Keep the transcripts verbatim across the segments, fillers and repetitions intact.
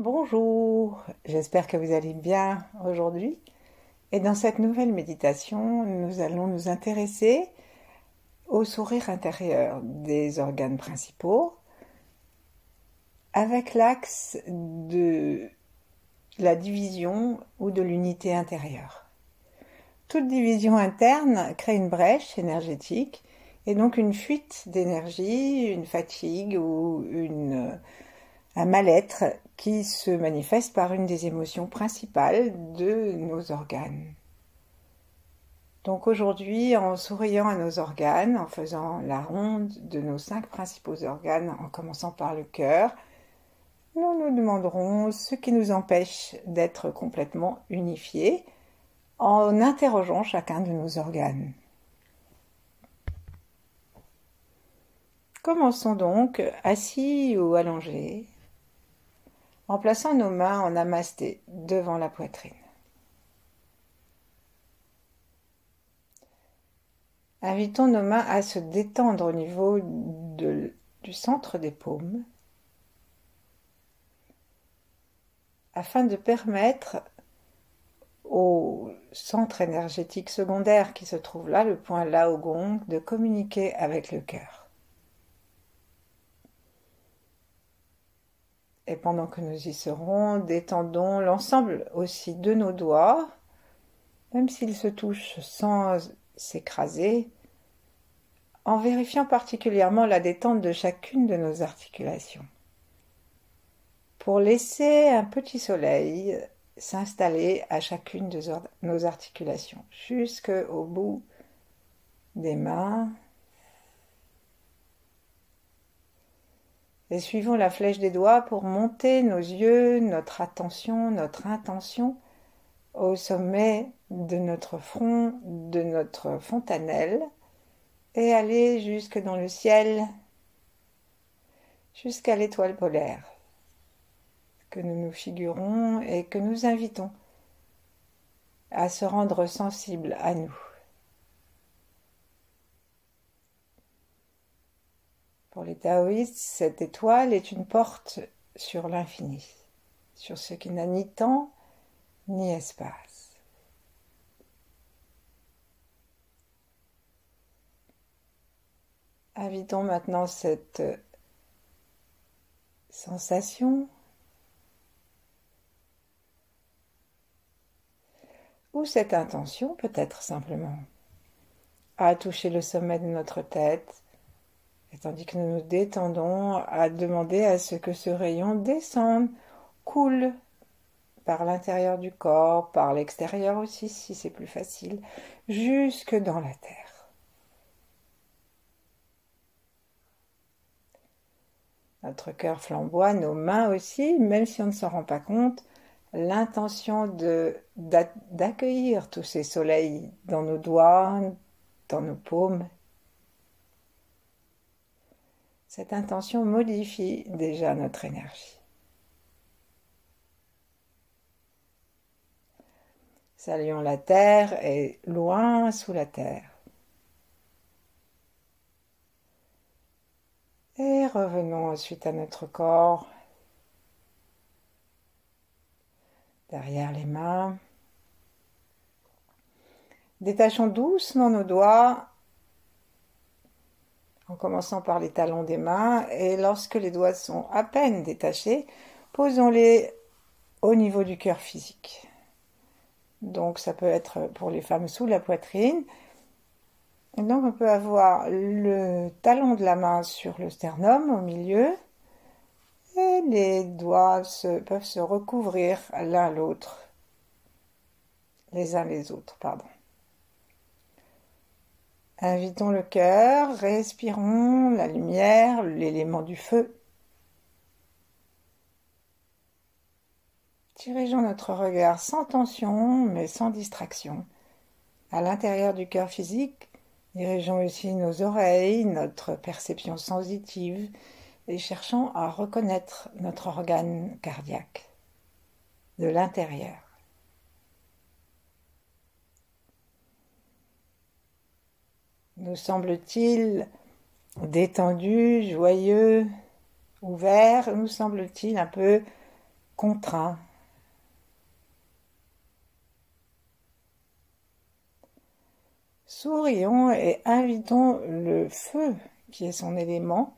Bonjour, j'espère que vous allez bien aujourd'hui. Et dans cette nouvelle méditation, nous allons nous intéresser au sourire intérieur des organes principaux avec l'axe de la division ou de l'unité intérieure. Toute division interne crée une brèche énergétique et donc une fuite d'énergie, une fatigue ou une, un mal-être qui se manifeste par une des émotions principales de nos organes. Donc aujourd'hui, en souriant à nos organes, en faisant la ronde de nos cinq principaux organes, en commençant par le cœur, nous nous demanderons ce qui nous empêche d'être complètement unifiés en interrogeant chacun de nos organes. Commençons donc assis ou allongés, en plaçant nos mains en namasté devant la poitrine. Invitons nos mains à se détendre au niveau de, du centre des paumes, afin de permettre au centre énergétique secondaire qui se trouve là, le point Laogong, de communiquer avec le cœur. Et pendant que nous y serons, détendons l'ensemble aussi de nos doigts, même s'ils se touchent sans s'écraser, en vérifiant particulièrement la détente de chacune de nos articulations, pour laisser un petit soleil s'installer à chacune de nos articulations, jusqu'au bout des mains. Et suivons la flèche des doigts pour monter nos yeux, notre attention, notre intention au sommet de notre front, de notre fontanelle, et aller jusque dans le ciel, jusqu'à l'étoile polaire que nous nous figurons et que nous invitons à se rendre sensible à nous. Pour les taoïstes, cette étoile est une porte sur l'infini, sur ce qui n'a ni temps ni espace. Invitons maintenant cette sensation ou cette intention, peut-être simplement, à toucher le sommet de notre tête, et tandis que nous nous détendons à demander à ce que ce rayon descende, coule par l'intérieur du corps, par l'extérieur aussi, si c'est plus facile, jusque dans la terre. Notre cœur flamboie, nos mains aussi, même si on ne s'en rend pas compte, l'intention de, d'accueillir tous ces soleils dans nos doigts, dans nos paumes. Cette intention modifie déjà notre énergie. Saluons la terre et loin sous la terre. Et revenons ensuite à notre corps, derrière les mains. Détachons doucement nos doigts, en commençant par les talons des mains, et lorsque les doigts sont à peine détachés, posons-les au niveau du cœur physique. Donc ça peut être pour les femmes sous la poitrine. Et donc on peut avoir le talon de la main sur le sternum au milieu, et les doigts se, peuvent se recouvrir l'un l'autre, les uns les autres, pardon. Invitons le cœur, respirons la lumière, l'élément du feu. Dirigeons notre regard sans tension, mais sans distraction. À l'intérieur du cœur physique, dirigeons aussi nos oreilles, notre perception sensitive et cherchons à reconnaître notre organe cardiaque de l'intérieur. Nous semble-t-il détendus, joyeux, ouverts, nous semble-t-il un peu contraint, sourions et invitons le feu, qui est son élément,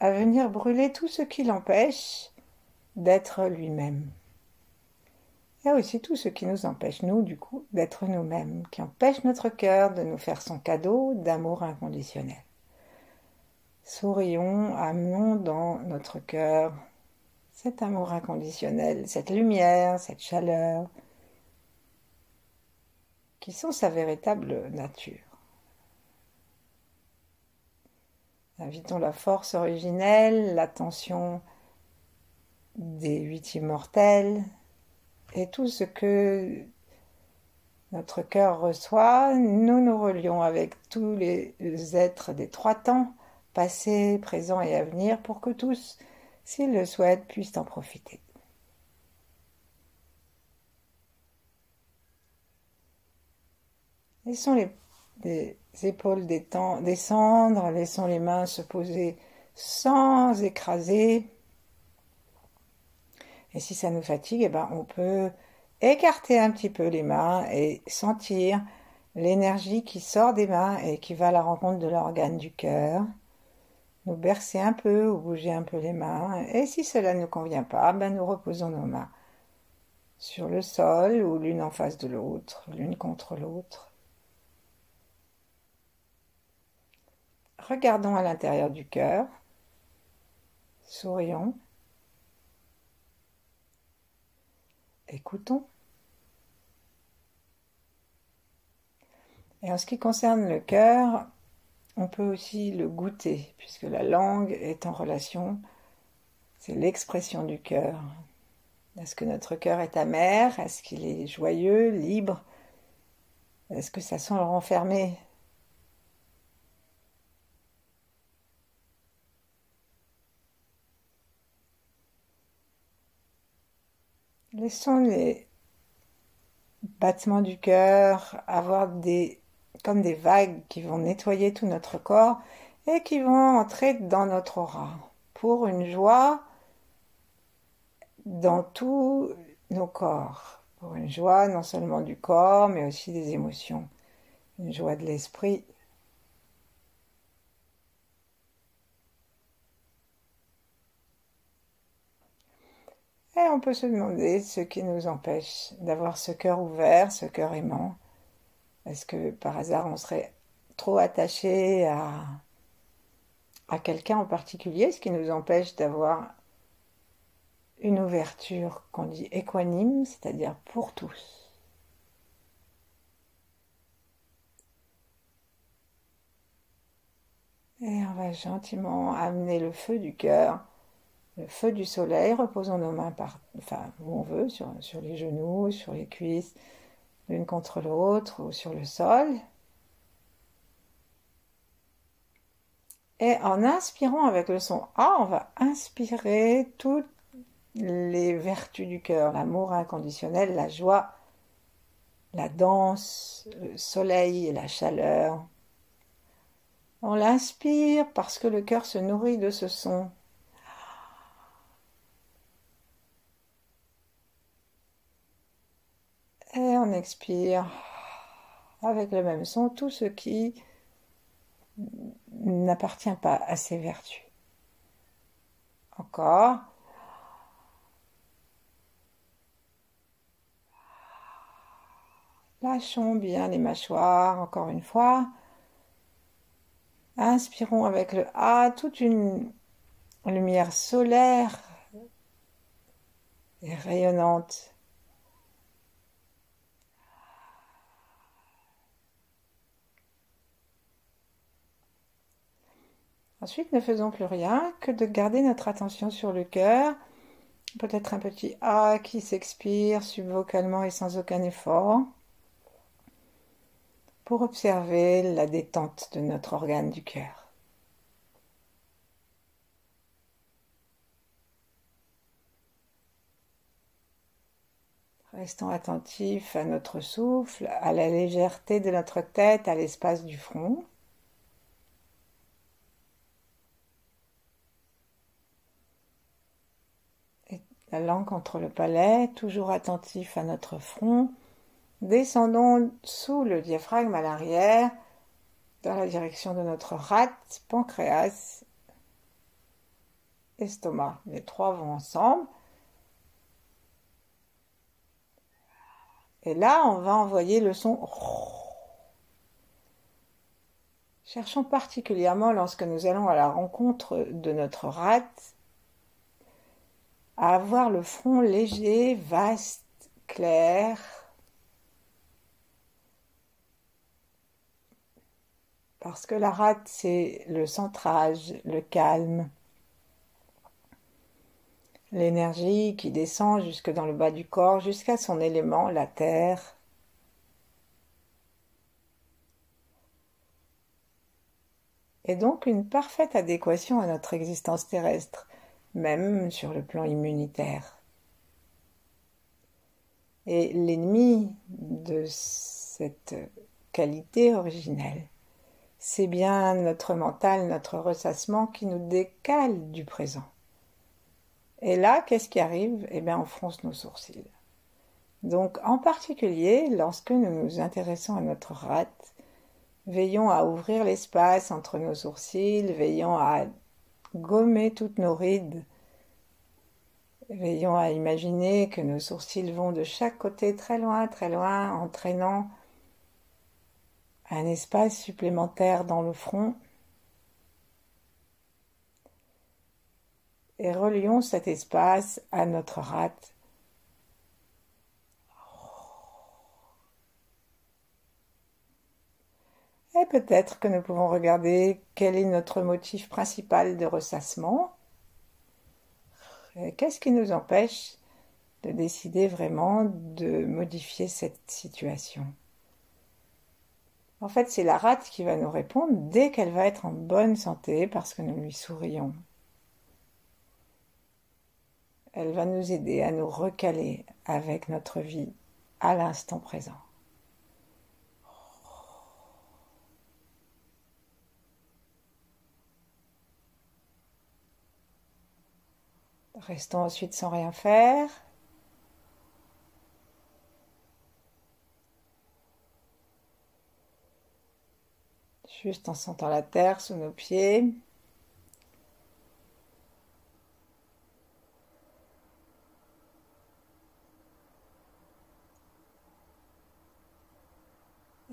à venir brûler tout ce qui l'empêche d'être lui-même. Il y a aussi tout ce qui nous empêche, nous, du coup, d'être nous-mêmes, qui empêche notre cœur de nous faire son cadeau d'amour inconditionnel. Sourions, amenons dans notre cœur cet amour inconditionnel, cette lumière, cette chaleur, qui sont sa véritable nature. Invitons la force originelle, l'attention des huit immortels, et tout ce que notre cœur reçoit, nous nous relions avec tous les êtres des trois temps, passé, présent et à venir, pour que tous, s'ils le souhaitent, puissent en profiter. Laissons les, les épaules descendre, laissons les mains se poser sans écraser. Et si ça nous fatigue, eh ben on peut écarter un petit peu les mains et sentir l'énergie qui sort des mains et qui va à la rencontre de l'organe du cœur. Nous bercer un peu ou bouger un peu les mains. Et si cela ne nous convient pas, ben nous reposons nos mains sur le sol ou l'une en face de l'autre, l'une contre l'autre. Regardons à l'intérieur du cœur. Sourions. Écoutons. Et en ce qui concerne le cœur, on peut aussi le goûter, puisque la langue est en relation, c'est l'expression du cœur. Est-ce que notre cœur est amer? Est-ce qu'il est joyeux, libre? Est-ce que ça sent le renfermé? Laissons les battements du cœur avoir des comme des vagues qui vont nettoyer tout notre corps et qui vont entrer dans notre aura, pour une joie dans tous nos corps, pour une joie non seulement du corps, mais aussi des émotions, une joie de l'esprit. Et on peut se demander ce qui nous empêche d'avoir ce cœur ouvert, ce cœur aimant. Est-ce que par hasard on serait trop attaché à, à quelqu'un en particulier, ce qui nous empêche d'avoir une ouverture qu'on dit équanime, c'est-à-dire pour tous. Et on va gentiment amener le feu du cœur, le feu du soleil, reposons nos mains par, enfin, où on veut, sur, sur les genoux, sur les cuisses, l'une contre l'autre ou sur le sol. Et en inspirant avec le son A, on va inspirer toutes les vertus du cœur, l'amour inconditionnel, la joie, la danse, le soleil et la chaleur. On l'inspire parce que le cœur se nourrit de ce son. Et on expire avec le même son tout ce qui n'appartient pas à ses vertus. Encore. Lâchons bien les mâchoires, encore une fois. Inspirons avec le A toute une lumière solaire et rayonnante. Ensuite, ne faisons plus rien que de garder notre attention sur le cœur. Peut-être un petit A qui s'expire subvocalement et sans aucun effort, pour observer la détente de notre organe du cœur. Restons attentifs à notre souffle, à la légèreté de notre tête, à l'espace du front. la langue entre le palais, toujours attentif à notre front. Descendons sous le diaphragme à l'arrière, dans la direction de notre rate, pancréas, estomac. Les trois vont ensemble. Et là, on va envoyer le son. Cherchons particulièrement, lorsque nous allons à la rencontre de notre rate, à avoir le front léger, vaste, clair. Parce que la rate, c'est le centrage, le calme, l'énergie qui descend jusque dans le bas du corps, jusqu'à son élément, la terre. Et donc une parfaite adéquation à notre existence terrestre, même sur le plan immunitaire. Et l'ennemi de cette qualité originelle, c'est bien notre mental, notre ressassement qui nous décale du présent. Et là, qu'est-ce qui arrive? Eh bien, on fronce nos sourcils. Donc, en particulier, lorsque nous nous intéressons à notre rate, veillons à ouvrir l'espace entre nos sourcils, veillons à gommer toutes nos rides, veillons à imaginer que nos sourcils vont de chaque côté très loin, très loin, entraînant un espace supplémentaire dans le front. Et relions cet espace à notre rate. Et peut-être que nous pouvons regarder quel est notre motif principal de ressassement. Qu'est-ce qui nous empêche de décider vraiment de modifier cette situation? En fait, c'est la rate qui va nous répondre dès qu'elle va être en bonne santé parce que nous lui sourions. Elle va nous aider à nous recaler avec notre vie à l'instant présent. Restons ensuite sans rien faire. Juste en sentant la terre sous nos pieds.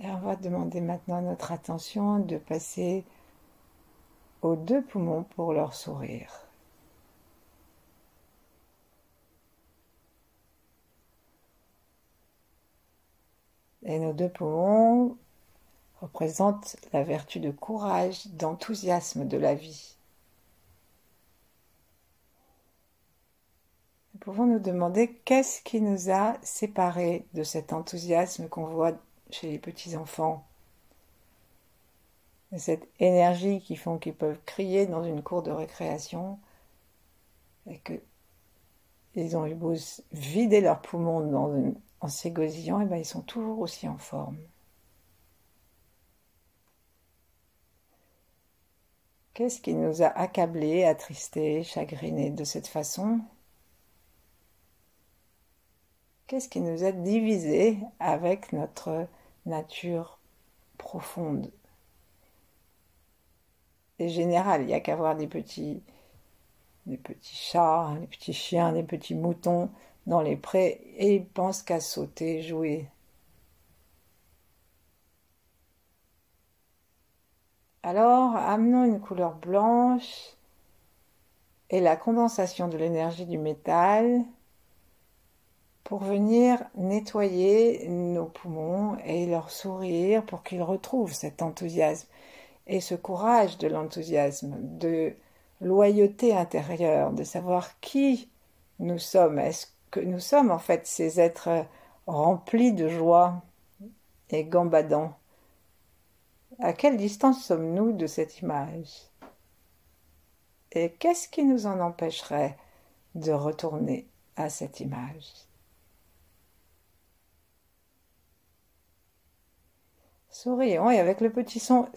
Et on va demander maintenant à notre attention de passer aux deux poumons pour leur sourire. Et nos deux poumons représentent la vertu de courage, d'enthousiasme de la vie. Nous pouvons nous demander qu'est-ce qui nous a séparés de cet enthousiasme qu'on voit chez les petits-enfants, de cette énergie qui font qu'ils peuvent crier dans une cour de récréation et qu'ils ont eu beau vider leurs poumons dans une, en s'égosillant, et bien ils sont toujours aussi en forme. Qu'est-ce qui nous a accablés, attristés, chagrinés de cette façon? Qu'est-ce qui nous a divisés avec notre nature profonde et générale? Il n'y a qu'à voir des petits, des petits chats, des petits chiens, des petits moutons dans les prés et ils pensent qu'à sauter, jouer. Alors, amenons une couleur blanche et la condensation de l'énergie du métal pour venir nettoyer nos poumons et leur sourire pour qu'ils retrouvent cet enthousiasme et ce courage de l'enthousiasme, de loyauté intérieure, de savoir qui nous sommes. Est-ce que nous sommes en fait ces êtres remplis de joie et gambadants? À quelle distance sommes-nous de cette image? Et qu'est-ce qui nous en empêcherait de retourner à cette image? Sourions et avec le petit son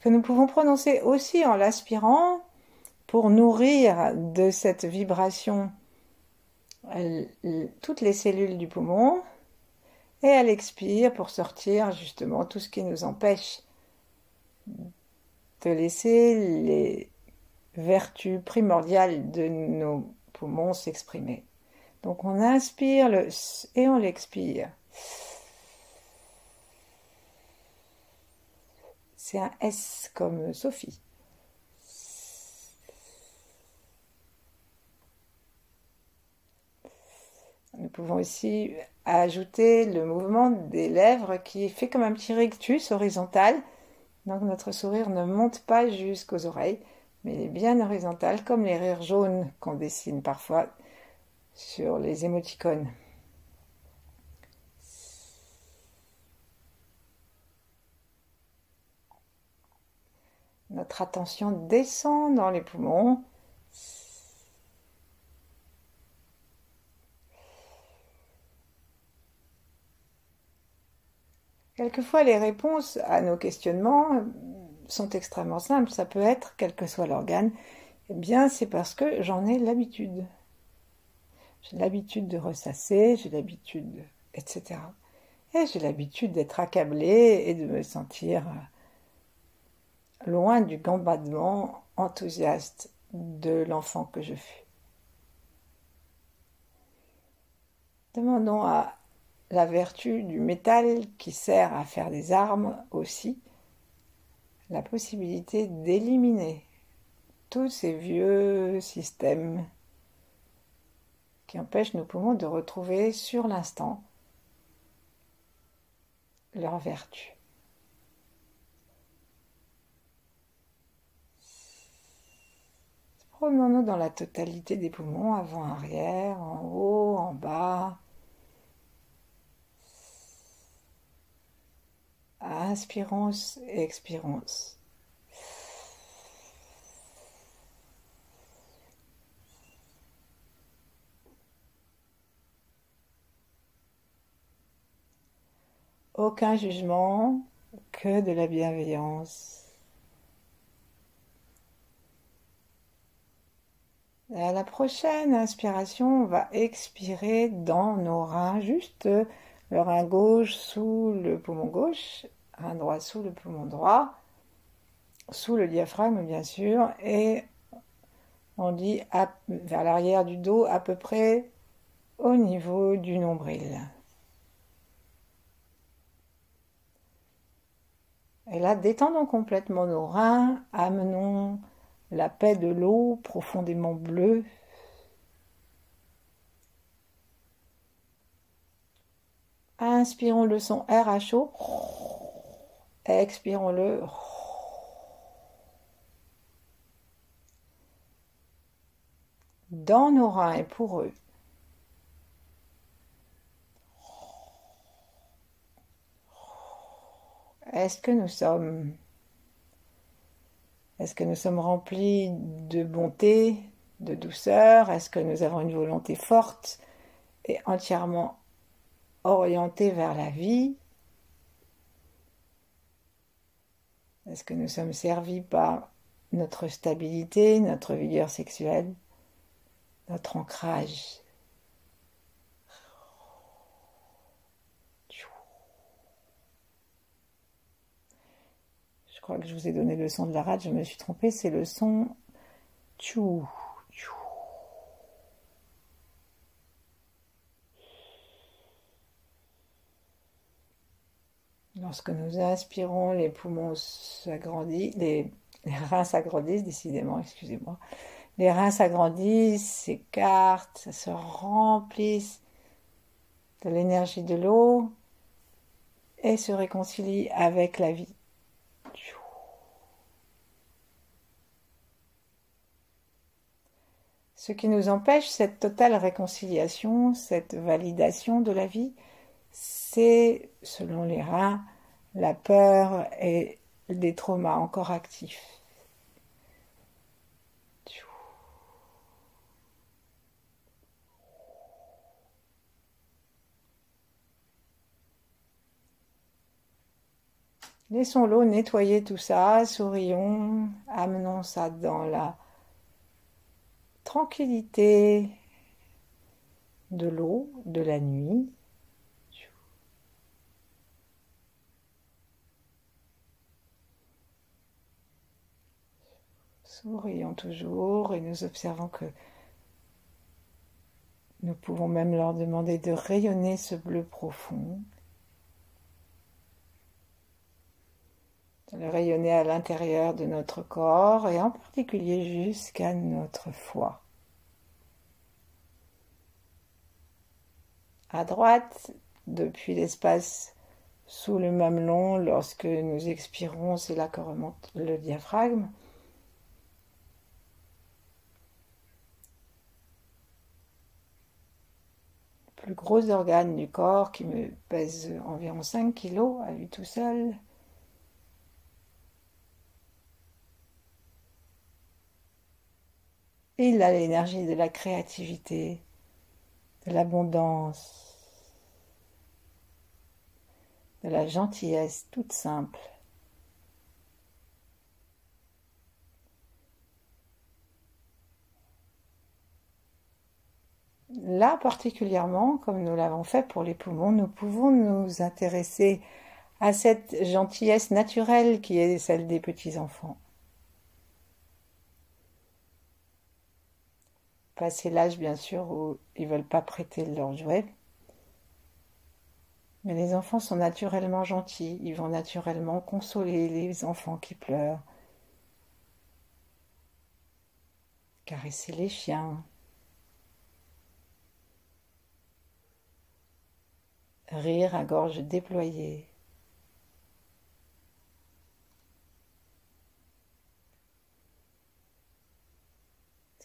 que nous pouvons prononcer aussi en l'aspirant pour nourrir de cette vibration toutes les cellules du poumon, et elle expire pour sortir justement tout ce qui nous empêche de laisser les vertus primordiales de nos poumons s'exprimer. Donc on inspire le S et on l'expire. C'est un S comme Sophie. Nous pouvons aussi ajouter le mouvement des lèvres qui fait comme un petit rictus horizontal. Donc notre sourire ne monte pas jusqu'aux oreilles, mais il est bien horizontal, comme les rires jaunes qu'on dessine parfois sur les émoticônes. Notre attention descend dans les poumons. Quelquefois, les réponses à nos questionnements sont extrêmement simples. Ça peut être, quel que soit l'organe, eh bien, c'est parce que j'en ai l'habitude. J'ai l'habitude de ressasser, j'ai l'habitude, et cetera. Et j'ai l'habitude d'être accablée et de me sentir loin du gambadement enthousiaste de l'enfant que je fus. Demandons à la vertu du métal qui sert à faire des armes aussi, la possibilité d'éliminer tous ces vieux systèmes qui empêchent nos poumons de retrouver sur l'instant leur vertu. Promenons-nous dans la totalité des poumons, avant-arrière, en haut, en bas. Inspirons et expirons. Aucun jugement, que de la bienveillance. Et à la prochaine inspiration, on va expirer dans nos reins, juste le rein gauche sous le poumon gauche, rein droit sous le poumon droit, sous le diaphragme bien sûr, et on dit à, vers l'arrière du dos, à peu près au niveau du nombril. Et là, détendons complètement nos reins, amenons la paix de l'eau profondément bleue, inspirons le son R à chaud, expirons le. Dans nos reins et pour eux. Est-ce que nous sommes Est-ce que nous sommes remplis de bonté, de douceur? Est-ce que nous avons une volonté forte et entièrement orienté vers la vie? Est-ce que nous sommes servis par notre stabilité, notre vigueur sexuelle, notre ancrage? Je crois que je vous ai donné le son de la rate, je me suis trompée, c'est le son tchou. Lorsque nous inspirons, les poumons s'agrandissent, les, les reins s'agrandissent, décidément, excusez-moi. Les reins s'agrandissent, s'écartent, se remplissent de l'énergie de l'eau et se réconcilient avec la vie. Ce qui nous empêche cette totale réconciliation, cette validation de la vie, c'est, selon les reins, la peur et des traumas encore actifs. Laissons l'eau nettoyer tout ça, sourions, amenons ça dans la tranquillité de l'eau, de la nuit. Sourions toujours et nous observons que nous pouvons même leur demander de rayonner ce bleu profond, de le rayonner à l'intérieur de notre corps et en particulier jusqu'à notre foie. À droite, depuis l'espace sous le mamelon, lorsque nous expirons, c'est là que remonte le diaphragme. Le gros organe du corps qui me pèse environ cinq kilos à lui tout seul. Et il a l'énergie de la créativité, de l'abondance, de la gentillesse toute simple. Là, particulièrement, comme nous l'avons fait pour les poumons, nous pouvons nous intéresser à cette gentillesse naturelle qui est celle des petits-enfants. Passer l'âge, bien sûr, où ils ne veulent pas prêter leurs jouets. Mais les enfants sont naturellement gentils, ils vont naturellement consoler les enfants qui pleurent, caresser les chiens, rire à gorge déployée.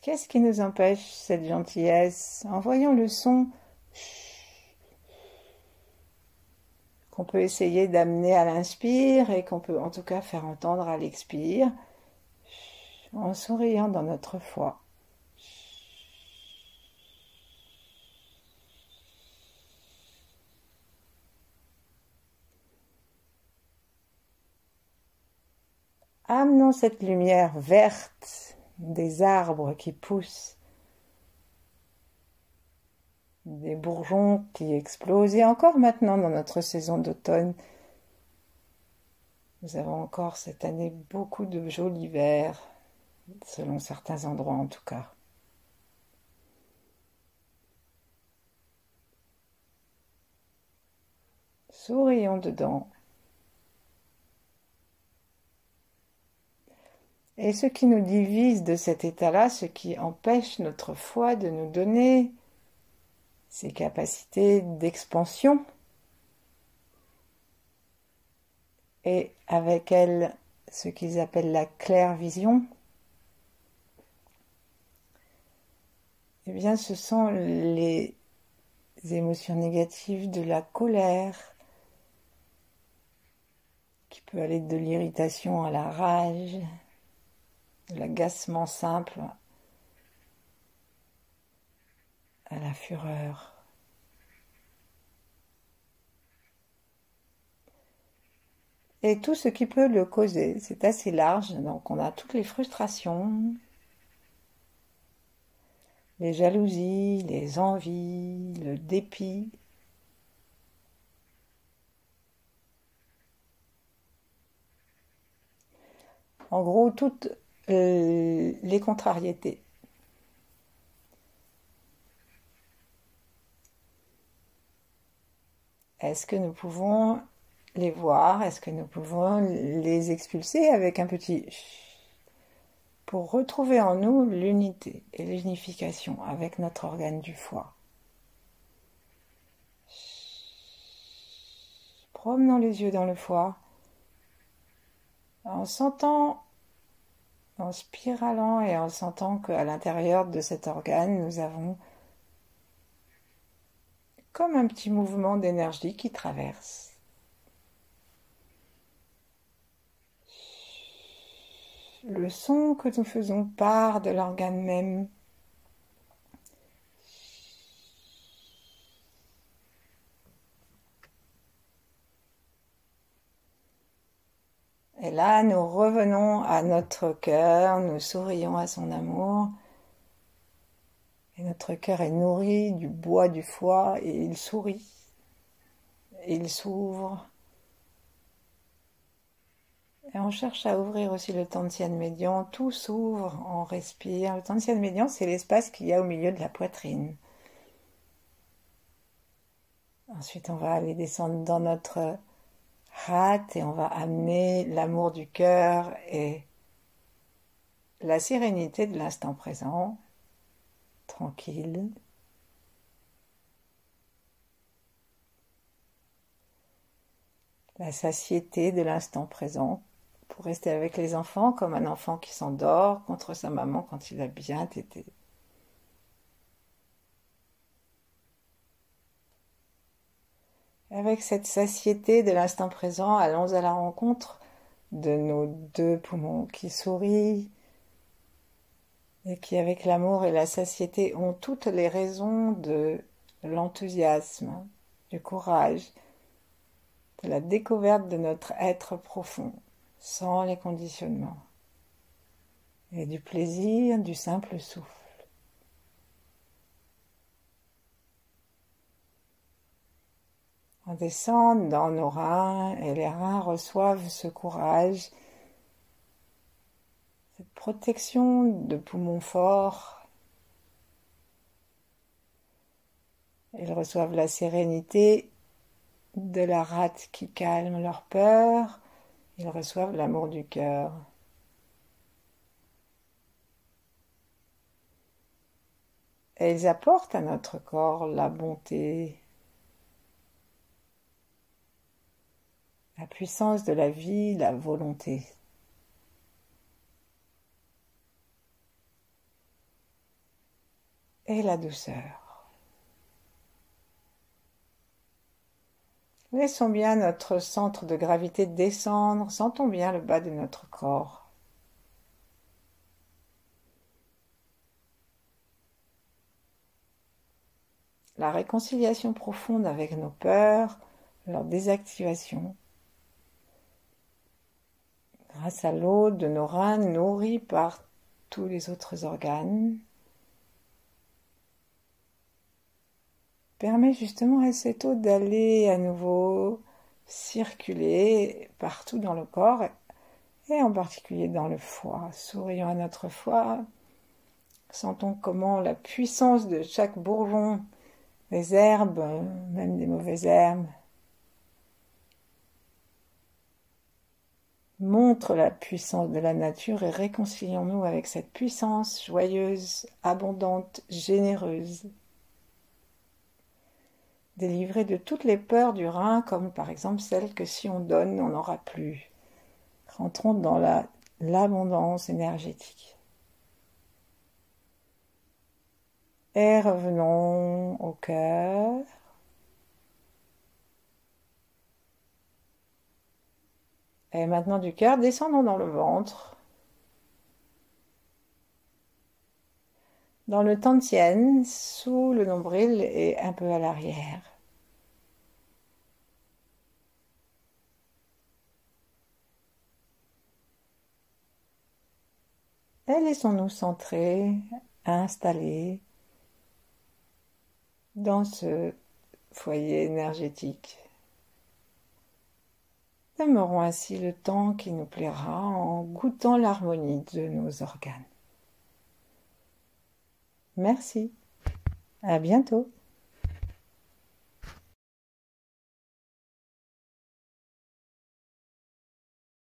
Qu'est-ce qui nous empêche cette gentillesse? En voyant le son qu'on peut essayer d'amener à l'inspire et qu'on peut en tout cas faire entendre à l'expire, en souriant dans notre foie. Amenons cette lumière verte des arbres qui poussent, des bourgeons qui explosent, et encore maintenant dans notre saison d'automne, nous avons encore cette année beaucoup de jolis verts, selon certains endroits en tout cas. Sourions dedans. Et ce qui nous divise de cet état-là, ce qui empêche notre foi de nous donner ses capacités d'expansion, et avec elle ce qu'ils appellent la clairvision, eh bien ce sont les émotions négatives de la colère, qui peut aller de l'irritation à la rage, de l'agacement simple à la fureur. Et tout ce qui peut le causer, c'est assez large, donc on a toutes les frustrations, les jalousies, les envies, le dépit. En gros, toutes Euh, les contrariétés. Est-ce que nous pouvons les voir? Est-ce que nous pouvons les expulser avec un petit pour retrouver en nous l'unité et l'unification avec notre organe du foie? Promenons les yeux dans le foie en sentant, en spiralant et en sentant qu'à l'intérieur de cet organe, nous avons comme un petit mouvement d'énergie qui traverse. Le son que nous faisons part de l'organe même. Et là, nous revenons à notre cœur, nous sourions à son amour, Et notre cœur est nourri du bois du foie et il sourit, et il s'ouvre. Et on cherche à ouvrir aussi le tantien médian, tout s'ouvre, on respire. Le tantien médian, c'est l'espace qu'il y a au milieu de la poitrine. Ensuite, on va aller descendre dans notre hâte et on va amener l'amour du cœur et la sérénité de l'instant présent, tranquille. La satiété de l'instant présent, pour rester avec les enfants comme un enfant qui s'endort contre sa maman quand il a bien tété. Avec cette satiété de l'instant présent, allons à la rencontre de nos deux poumons qui sourient et qui, avec l'amour et la satiété, ont toutes les raisons de l'enthousiasme, du courage, de la découverte de notre être profond, sans les conditionnements, et du plaisir du simple souffle. On descend dans nos reins, et les reins reçoivent ce courage, cette protection de poumons forts. Ils reçoivent la sérénité de la rate qui calme leur peur, ils reçoivent l'amour du cœur. Et ils apportent à notre corps la bonté, la puissance de la vie, la volonté. Et la douceur. Laissons bien notre centre de gravité descendre, sentons bien le bas de notre corps. La réconciliation profonde avec nos peurs, leur désactivation. Grâce à l'eau de nos reins nourris par tous les autres organes, permet justement à cette eau d'aller à nouveau circuler partout dans le corps et en particulier dans le foie. Sourions à notre foie, sentons comment la puissance de chaque bourgeon, des herbes, même des mauvaises herbes, montre la puissance de la nature et réconcilions-nous avec cette puissance joyeuse, abondante, généreuse. Délivré de toutes les peurs du rein, comme par exemple celle que si on donne, on n'aura plus. Rentrons dans la, l'abondance énergétique. Et revenons au cœur. Et maintenant du cœur, descendons dans le ventre. Dans le tantien, sous le nombril et un peu à l'arrière. Et laissons-nous centrer, installer dans ce foyer énergétique. Demeurons ainsi le temps qui nous plaira en goûtant l'harmonie de nos organes. Merci. À bientôt.